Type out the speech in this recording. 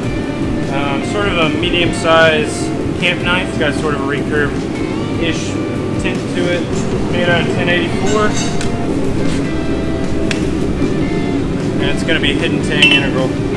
barrel. Sort of a medium-sized camp knife. It's got sort of a recurve-ish tint to it. Made out of 1084. And it's going to be hidden tang integral.